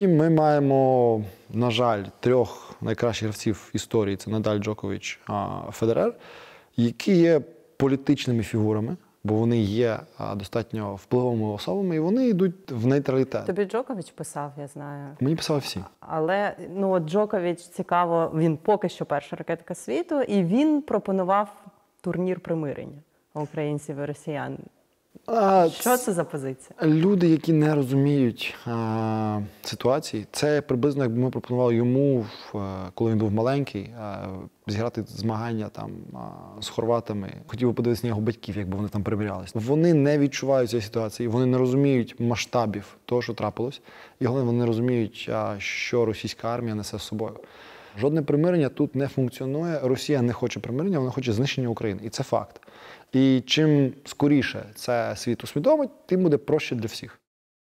І ми маємо, на жаль, трьох найкращих гравців історії – це Надаль, Джокович, Федерер, які є політичними фігурами, бо вони є достатньо впливовими особами, і вони йдуть в нейтралітет. Тобі Джокович писав, я знаю. Мені писали всі. Але ну, Джокович, цікаво, він поки що перша ракетка світу, і він пропонував турнір примирення українців і росіян. Що це за позиція? Люди, які не розуміють ситуації, це приблизно, якби ми пропонували йому, коли він був маленький, зіграти змагання там, з хорватами. Хотів би подивитися на його батьків, якби вони там примирялися. Вони не відчувають цієї ситуації, вони не розуміють масштабів того, що трапилось. І головне, вони не розуміють, що російська армія несе з собою. Жодне примирення тут не функціонує. Росія не хоче примирення, вона хоче знищення України. І це факт. І чим скоріше це світ усвідомить, тим буде проще для всіх.